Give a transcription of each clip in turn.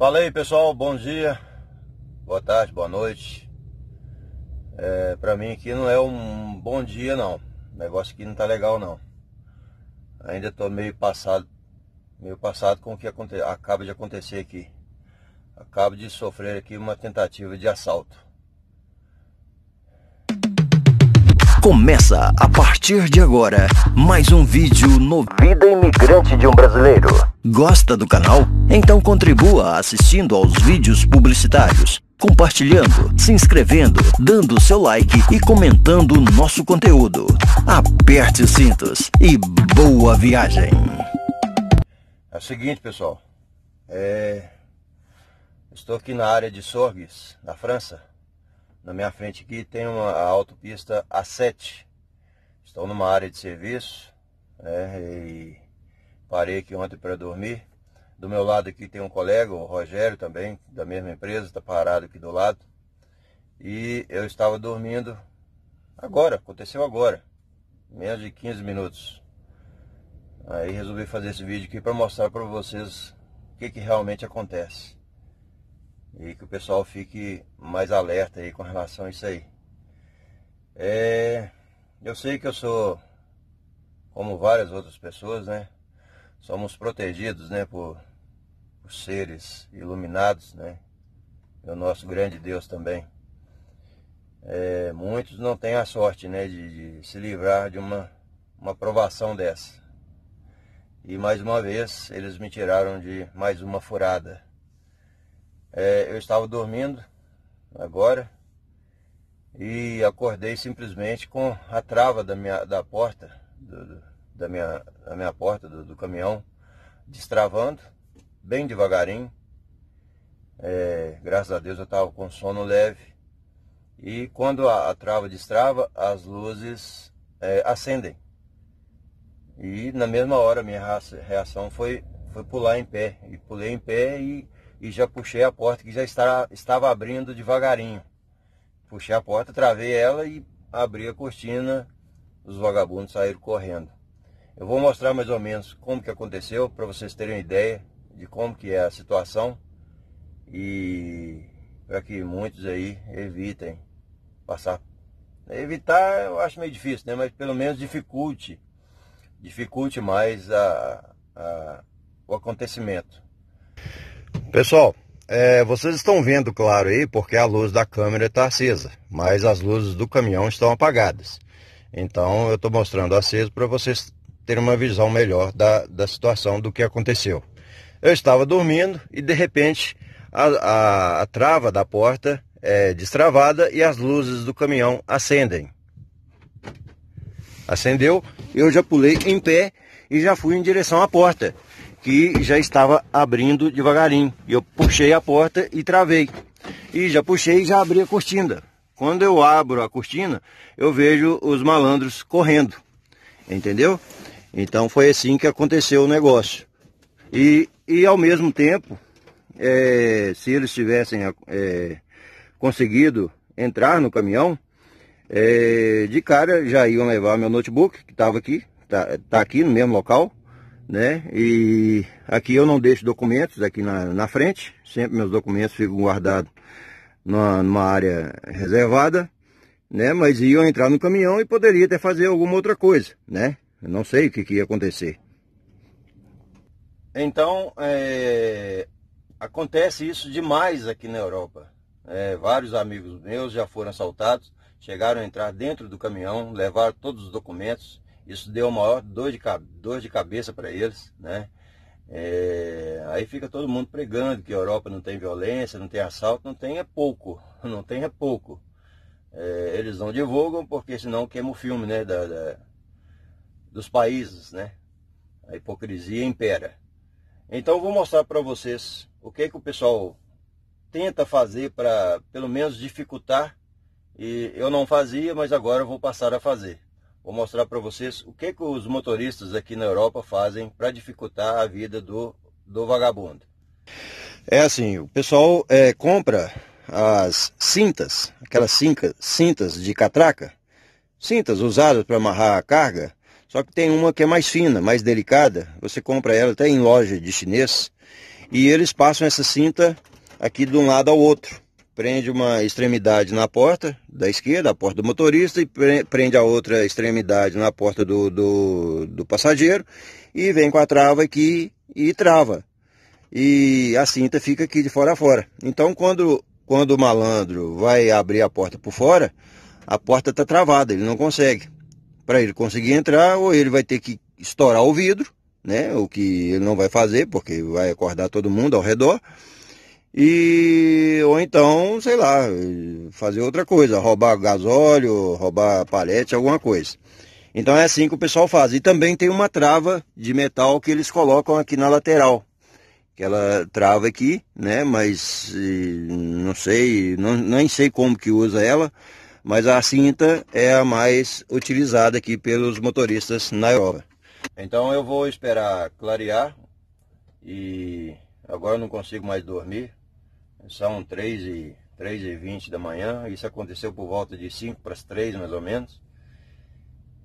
Fala aí, pessoal, bom dia, boa tarde, boa noite. Pra mim aqui não é um bom dia não, o negócio aqui não tá legal não. Ainda tô meio passado com o que acaba de acontecer aqui. Acabo de sofrer aqui uma tentativa de assalto. Começa a partir de agora mais um vídeo no Vida Imigrante de um Brasileiro. Gosta do canal? Então contribua assistindo aos vídeos publicitários, compartilhando, se inscrevendo, dando seu like e comentando o nosso conteúdo. Aperte os cintos e boa viagem. É o seguinte, pessoal, estou aqui na área de Sorgues, na França. Na minha frente aqui tem a autopista A7. Estou numa área de serviço, e parei aqui ontem para dormir. Do meu lado aqui tem um colega, o Rogério também, da mesma empresa, está parado aqui do lado. E eu estava dormindo agora, aconteceu agora, menos de 15 minutos. Aí resolvi fazer esse vídeo aqui para mostrar para vocês o que realmente acontece. E que o pessoal fique mais alerta aí com relação a isso aí. Eu sei que eu sou, como várias outras pessoas, né? Somos protegidos, né? Por seres iluminados, né? E o nosso grande Deus também. Muitos não têm a sorte, né? De se livrar de uma provação dessa. E mais uma vez, eles me tiraram de mais uma furada. Eu estava dormindo agora e acordei simplesmente com a trava da minha porta do caminhão destravando bem devagarinho. Graças a Deus eu estava com sono leve, e quando a trava destrava, as luzes acendem, e na mesma hora a minha reação foi pular em pé, e pulei em pé e já puxei a porta, que já estava abrindo devagarinho. Puxei a porta, travei ela e abri a cortina. Os vagabundos saíram correndo. Eu vou mostrar mais ou menos como que aconteceu, para vocês terem uma ideia de como que é a situação, e para que muitos aí evitem passar. Evitar eu acho meio difícil, né? Mas pelo menos dificulte mais o acontecimento. Pessoal, vocês estão vendo claro aí, porque a luz da câmera está acesa, mas as luzes do caminhão estão apagadas. Então eu estou mostrando aceso para vocês terem uma visão melhor da situação, do que aconteceu. Eu estava dormindo e de repente a trava da porta é destravada e as luzes do caminhão acendem. Acendeu, eu já pulei em pé e já fui em direção à porta, que já estava abrindo devagarinho. Eu puxei a porta e travei, e já puxei e já abri a cortina. Quando eu abro a cortina, eu vejo os malandros correndo, entendeu? Então foi assim que aconteceu o negócio. E ao mesmo tempo, se eles tivessem conseguido entrar no caminhão, de cara já iam levar meu notebook, que estava aqui, tá aqui no mesmo local, né? E aqui eu não deixo documentos aqui na frente. Sempre meus documentos ficam guardados numa área reservada, né? Mas iam entrar no caminhão e poderia até fazer alguma outra coisa, né? Eu não sei o que ia acontecer. Então acontece isso demais aqui na Europa. Vários amigos meus já foram assaltados, chegaram a entrar dentro do caminhão, levaram todos os documentos. Isso deu a maior dor de cabeça para eles, né? Aí fica todo mundo pregando que a Europa não tem violência, não tem assalto. Não tem é pouco, não tem é pouco. Eles não divulgam porque senão queima o filme, né? Dos países, né? A hipocrisia impera. Então eu vou mostrar para vocês o que o pessoal tenta fazer para pelo menos dificultar. E eu não fazia, mas agora eu vou passar a fazer. Vou mostrar para vocês o que os motoristas aqui na Europa fazem para dificultar a vida do vagabundo. É assim, o pessoal compra as cintas, aquelas cintas de catraca, cintas usadas para amarrar a carga, só que tem uma que é mais fina, mais delicada. Você compra ela até em loja de chinês e eles passam essa cinta aqui de um lado ao outro. Prende uma extremidade na porta da esquerda, a porta do motorista, e prende a outra extremidade na porta do passageiro, e vem com a trava aqui e trava. E a cinta fica aqui de fora a fora. Então quando o malandro vai abrir a porta por fora, a porta está travada, ele não consegue. Para ele conseguir entrar, ou ele vai ter que estourar o vidro, né? O que ele não vai fazer, porque vai acordar todo mundo ao redor. E ou então, sei lá, fazer outra coisa, roubar gasóleo, roubar palete, alguma coisa. Então é assim que o pessoal faz. E também tem uma trava de metal que eles colocam aqui na lateral, que ela trava aqui, né? Mas não sei, nem sei como que usa ela, mas a cinta é a mais utilizada aqui pelos motoristas na Europa. Então eu vou esperar clarear, e agora eu não consigo mais dormir. São 3h20 da manhã, isso aconteceu por volta de 5 para as 3 mais ou menos.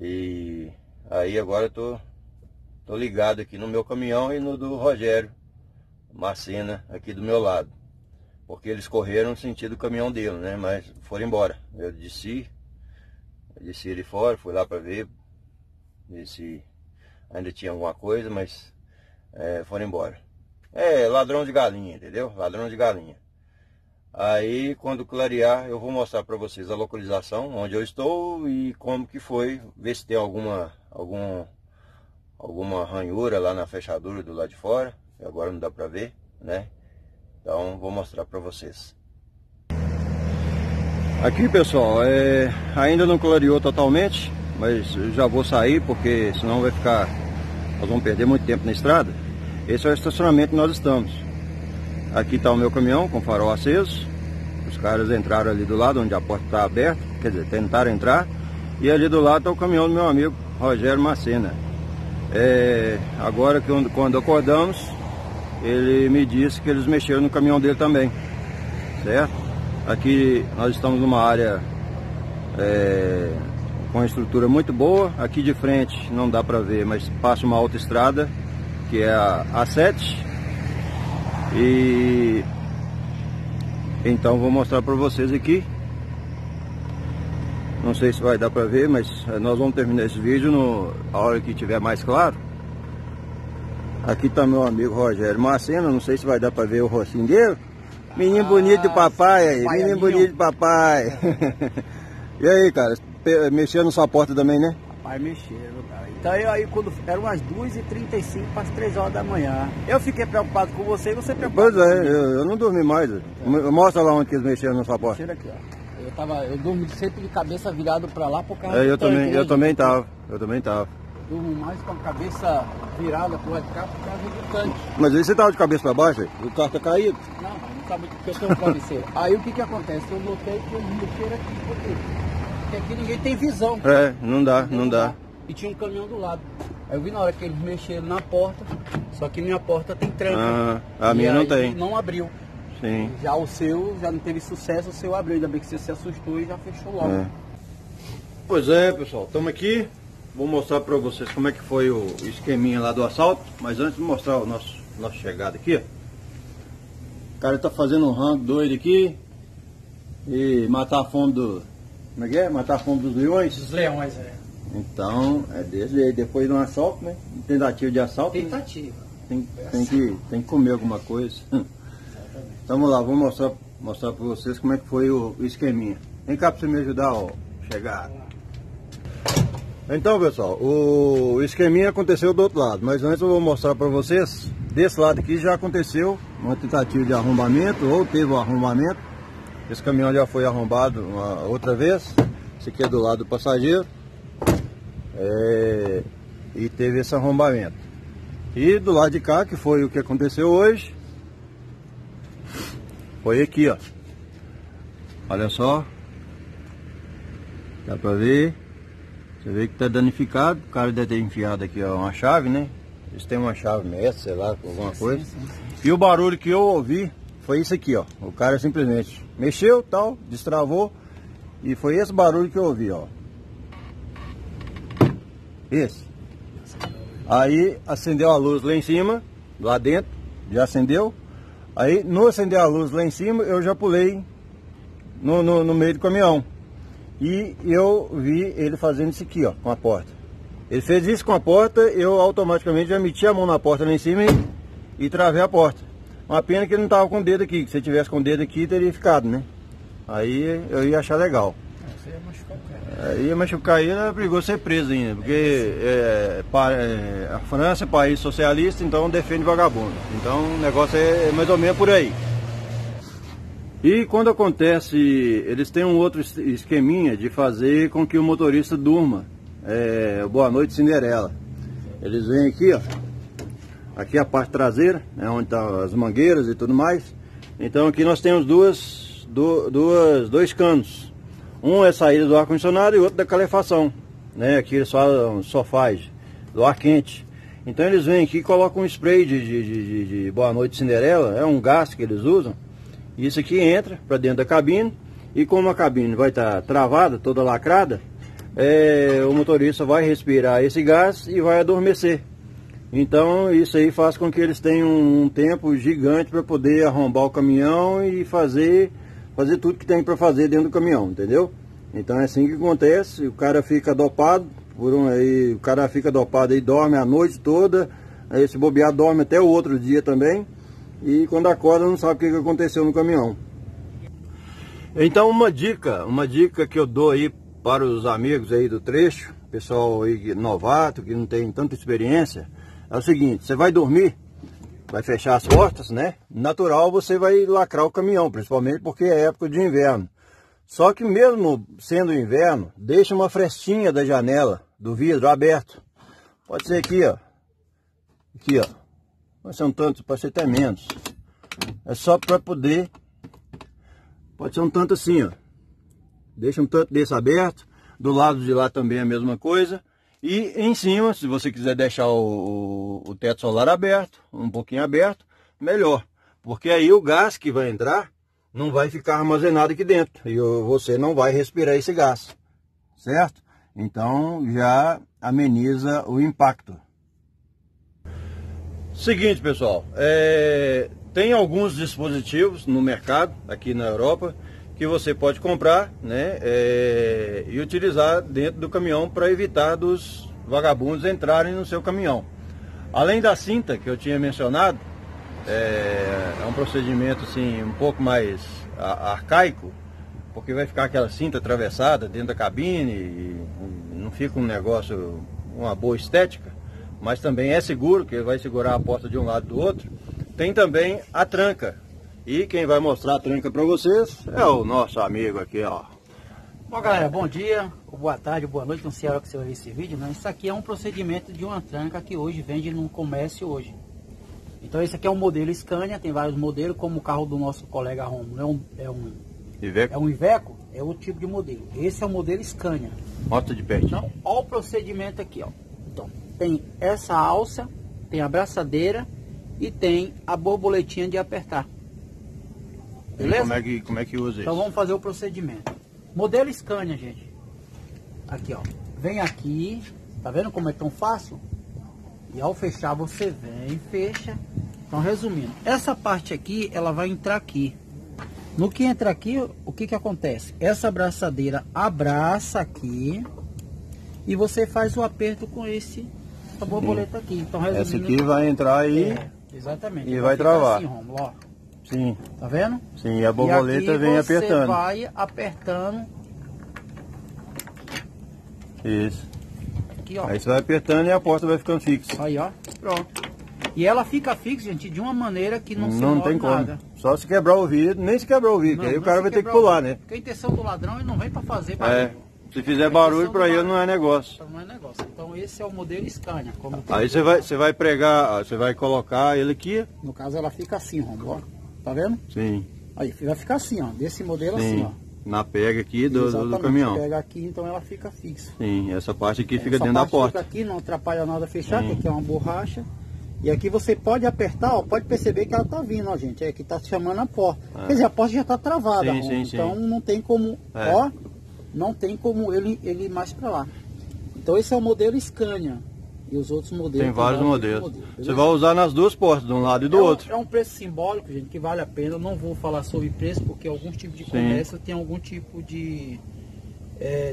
E aí agora eu tô ligado aqui no meu caminhão e no do Rogério Macena aqui do meu lado, porque eles correram no sentido do caminhão dele, né? Mas foram embora. Eu desci, ele fora, fui lá para ver se ainda tinha alguma coisa, mas foram embora. É ladrão de galinha, entendeu? Ladrão de galinha. Aí quando clarear eu vou mostrar para vocês a localização onde eu estou e como que foi, ver se tem alguma ranhura lá na fechadura do lado de fora. Agora não dá para ver, né? Então vou mostrar para vocês. Aqui, pessoal, ainda não clareou totalmente, mas eu já vou sair, porque senão vai ficar, nós vamos perder muito tempo na estrada. Esse é o estacionamento que nós estamos. Aqui está o meu caminhão com o farol aceso. Os caras entraram ali do lado onde a porta está aberta, quer dizer, tentaram entrar. E ali do lado está o caminhão do meu amigo Rogério Macena. Agora que quando acordamos, ele me disse que eles mexeram no caminhão dele também, certo? Aqui nós estamos numa área com uma estrutura muito boa. Aqui de frente não dá para ver, mas passa uma autoestrada, que é a A7, e então vou mostrar para vocês aqui. Não sei se vai dar para ver, mas nós vamos terminar esse vídeo a hora que tiver mais claro. Aqui está meu amigo Rogério Macena. Não sei se vai dar para ver o rostinho dele. Menino bonito de papai aí, menino bonito de papai. E aí, cara, mexeu na sua porta também, né? Aí mexeram, cara. Então eu aí, quando eram as 2h35 para as 3 horas da manhã, eu fiquei preocupado com você e você preocupado. Pois é, eu não dormi mais. Então, mostra lá onde que eles mexeram na sua porta. Aqui, ó. Eu dormi sempre de cabeça virado para lá por causa do tanque. Eu também tava. Durmo mais com a cabeça virada pro lado de cá por causa do tanque. Mas aí você tava de cabeça para baixo, aí? O carro tá caído? Não, não sabe o que eu tenho um travesseiro. Aí o que acontece? Eu notei que eu mexeram aqui por porque aqui ninguém tem visão. Não dá. E tinha um caminhão do lado. Aí eu vi na hora que eles mexeram na porta, só que minha porta tem tranca. Ah, a minha não tem. Não abriu. Sim. Já o seu, já não teve sucesso, o seu abriu. Ainda bem que você se assustou e já fechou logo. Pois é, pessoal, estamos aqui. Vou mostrar para vocês como é que foi o esqueminha lá do assalto. Mas antes de mostrar o nosso chegada aqui, ó. O cara tá fazendo um rango doido aqui. E matar a fome do... Como é que é? Matar a fome dos leões? Dos leões, é. Então, é desde depois de um assalto, né? Tentativa de assalto. Tentativa. Né? Tem que comer alguma coisa. Exatamente. Então, vamos lá, vou mostrar para vocês como é que foi o esqueminha. Vem cá para você me ajudar, ó. Chegar. Então, pessoal, o esqueminha aconteceu do outro lado. Mas antes eu vou mostrar para vocês. Desse lado aqui já aconteceu uma tentativa de arrombamento, ou teve um arrombamento. Esse caminhão já foi arrombado uma outra vez. Esse aqui é do lado do passageiro. E teve esse arrombamento. E do lado de cá, que foi o que aconteceu hoje, foi aqui, ó. Olha só. Dá pra ver. Você vê que tá danificado. O cara deve ter enfiado aqui, ó, uma chave, né? Eles têm uma chave mestra, sei lá, alguma coisa. E o barulho que eu ouvi foi isso aqui, ó. O cara simplesmente mexeu, tal, destravou. E foi esse barulho que eu ouvi, ó. Esse. Aí acendeu a luz lá em cima, lá dentro. já acendeu. Aí no acender a luz lá em cima eu já pulei no meio do caminhão. E eu vi ele fazendo isso aqui, ó, com a porta. Ele fez isso com a porta, eu automaticamente já meti a mão na porta lá em cima e travei a porta. Uma pena que ele não tava com o dedo aqui, que se tivesse com o dedo aqui teria ficado, né? Aí eu ia achar legal. Você ia machucar o cara. Aí ia machucar ele, era perigoso ser preso ainda, porque a França é país socialista, então defende vagabundo. Então o negócio é mais ou menos por aí. E quando acontece, eles têm um outro esqueminha de fazer com que o motorista durma. Boa noite, Cinderela. Eles vêm aqui, ó. Aqui é a parte traseira, né, onde tá as mangueiras e tudo mais. Então aqui nós temos dois canos. Um é a saída do ar-condicionado e outro da calefação, né? Aqui eles só faz do ar quente. Então eles vêm aqui e colocam um spray de Boa Noite Cinderela. É um gás que eles usam. Isso aqui entra para dentro da cabine, e como a cabine vai estar travada, toda lacrada, o motorista vai respirar esse gás e vai adormecer. Então isso aí faz com que eles tenham um tempo gigante para poder arrombar o caminhão e fazer tudo que tem para fazer dentro do caminhão, entendeu? Então é assim que acontece, o cara fica dopado, o cara fica dopado e dorme a noite toda, aí se bobear dorme até o outro dia também. E quando acorda não sabe o que aconteceu no caminhão. Então uma dica que eu dou aí para os amigos aí do trecho, pessoal aí novato, que não tem tanta experiência, é o seguinte: você vai dormir, vai fechar as portas, né? Natural, você vai lacrar o caminhão, principalmente porque é época de inverno. Só que mesmo sendo inverno, deixa uma frestinha da janela, do vidro aberto. Pode ser aqui, ó. Aqui, ó. Mas são tantos, pode ser até menos. É só para poder. Pode ser um tanto assim, ó. Deixa um tanto desse aberto. Do lado de lá também é a mesma coisa. E em cima, se você quiser deixar o teto solar aberto, um pouquinho aberto, melhor. Porque aí o gás que vai entrar não vai ficar armazenado aqui dentro. E você não vai respirar esse gás. Certo? Então já ameniza o impacto. Seguinte, pessoal, tem alguns dispositivos no mercado, aqui na Europa, que você pode comprar, né, e utilizar dentro do caminhão para evitar dos vagabundos entrarem no seu caminhão. Além da cinta que eu tinha mencionado, é um procedimento assim, um pouco mais arcaico, porque vai ficar aquela cinta atravessada dentro da cabine e não fica um negócio, uma boa estética. Mas também é seguro, que ele vai segurar a porta de um lado do outro. Tem também a tranca. E quem vai mostrar a tranca para vocês é o nosso amigo aqui, ó. Bom, galera, bom dia, boa tarde, boa noite, não sei a hora que você vai ver esse vídeo, né? Isso aqui é um procedimento de uma tranca que hoje vende no comércio hoje. Então esse aqui é um modelo Scania, tem vários modelos, como o carro do nosso colega Rômulo, Iveco. É um Iveco, é outro tipo de modelo. Esse é o modelo Scania. Moto de pé. Então, olha o procedimento aqui, ó. Então, tem essa alça, tem a braçadeira e tem a borboletinha de apertar. Beleza? Como é que usa isso? Então vamos fazer o procedimento. Modelo Scania, gente. Aqui, ó. Vem aqui. Tá vendo como é tão fácil? E ao fechar você vem e fecha. Então, resumindo, essa parte aqui, ela vai entrar aqui. No que entra aqui, o que que acontece? Essa braçadeira abraça aqui e você faz o aperto com essa borboleta aqui. Então, essa aqui vai entrar aí. Exatamente. E vai travar. Assim, Romulo, ó. Sim. Tá vendo? Sim, a borboleta vem apertando. Você vai apertando. Isso. Aqui, ó. Aí você vai apertando e a porta vai ficando fixa. Aí, ó. Pronto. E ela fica fixa, gente, de uma maneira que não se move nada. Só se quebrar o vidro, nem se quebrar o vidro, que aí o cara vai ter que pular, né? Porque a intenção do ladrão não vem pra fazer barulho. Se fizer barulho para ele não é negócio. Não é negócio. Então esse é o modelo Scania. Aí você vai pregar, você vai colocar ele aqui. No caso ela fica assim, Romulo. Tá vendo? Sim. Aí vai ficar assim, ó. Desse modelo sim, assim, ó. Na pega aqui do caminhão. Pega aqui, então ela fica fixa. Sim. Essa parte aqui fica dentro da porta. Fica aqui, não atrapalha nada fechar, que aqui é uma borracha. E aqui você pode apertar, ó, pode perceber que ela tá vindo, ó, gente. É que tá chamando a porta. Quer dizer, a porta já tá travada. Sim, sim, então não tem como, ó. Não tem como ele ir mais para lá. Então esse é o modelo Scania. E os outros modelos. Tem vários modelos. Você vai usar nas duas portas, de um lado e do outro. É um preço simbólico, gente, que vale a pena. Eu não vou falar sobre preço, porque alguns tipos de comércio tem algum tipo de...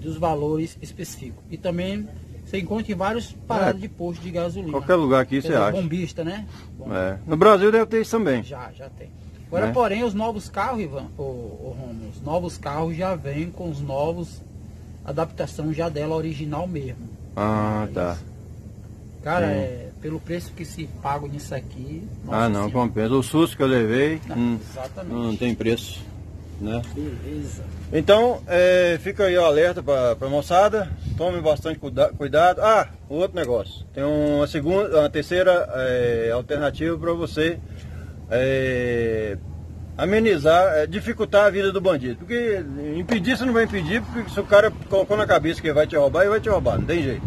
dos valores específicos. E também você encontra em vários paradas de posto de gasolina. Qualquer lugar aqui você acha. Bombista, né? É. No Brasil deve ter isso também. Já tem. Agora, porém, os novos carros, Ivan, Rômulo, os novos carros já vêm com os novos... adaptação já dela original mesmo. Ah, tá. Cara, pelo preço que se paga nisso aqui... Nossa, não senhora. Compensa. O susto que eu levei exatamente. Não tem preço, né? Beleza. Então, fica aí o alerta pra moçada. Tome bastante cuidado. Ah, o outro negócio. Tem uma segunda, uma terceira alternativa pra você... amenizar, dificultar a vida do bandido, porque impedir você não vai impedir, porque se o cara colocou na cabeça que vai te roubar, ele vai te roubar, não tem jeito,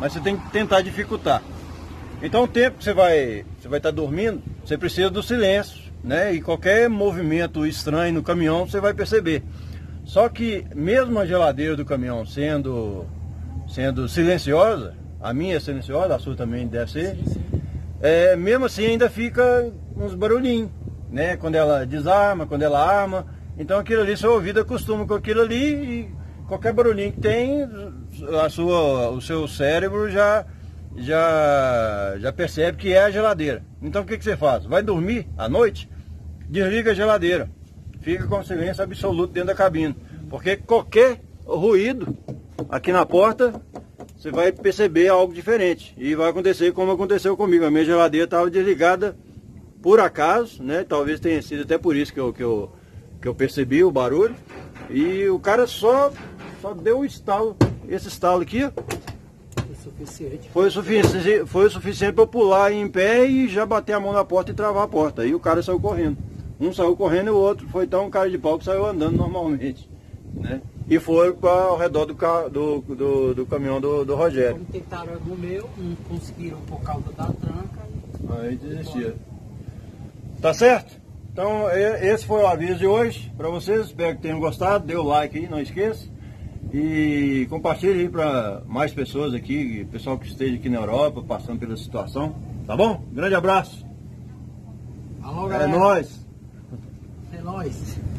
mas você tem que tentar dificultar. Então o tempo que você vai estar dormindo, você precisa do silêncio, né? E qualquer movimento estranho no caminhão você vai perceber. Só que mesmo a geladeira do caminhão sendo silenciosa, a minha é silenciosa, a sua também deve ser, mesmo assim ainda fica uns barulhinhos, né? Quando ela desarma, quando ela arma. Então aquilo ali, seu ouvido acostuma com aquilo ali, e qualquer barulhinho que tem, o seu cérebro já percebe que é a geladeira. Então o que você faz? Vai dormir à noite? Desliga a geladeira. Fica com silêncio absoluto dentro da cabine, porque qualquer ruído aqui na porta, você vai perceber algo diferente. E vai acontecer como aconteceu comigo. A minha geladeira estava desligada por acaso, né? Talvez tenha sido até por isso que eu percebi o barulho. E o cara só deu um estalo. Esse estalo aqui, ó, foi o suficiente para eu pular em pé e já bater a mão na porta e travar a porta. Aí o cara saiu correndo. Um saiu correndo e o outro foi tão cara de pau que saiu andando normalmente, né? E foram ao redor do caminhão do Rogério. Como tentaram o meu, não conseguiram por causa da tranca. Aí desistia. Tá certo? Então esse foi o aviso de hoje para vocês, espero que tenham gostado, dê o like aí, não esqueça, e compartilhe aí para mais pessoas aqui, pessoal que esteja aqui na Europa, passando pela situação, tá bom? Grande abraço! Alô, galera. É nóis! É nóis!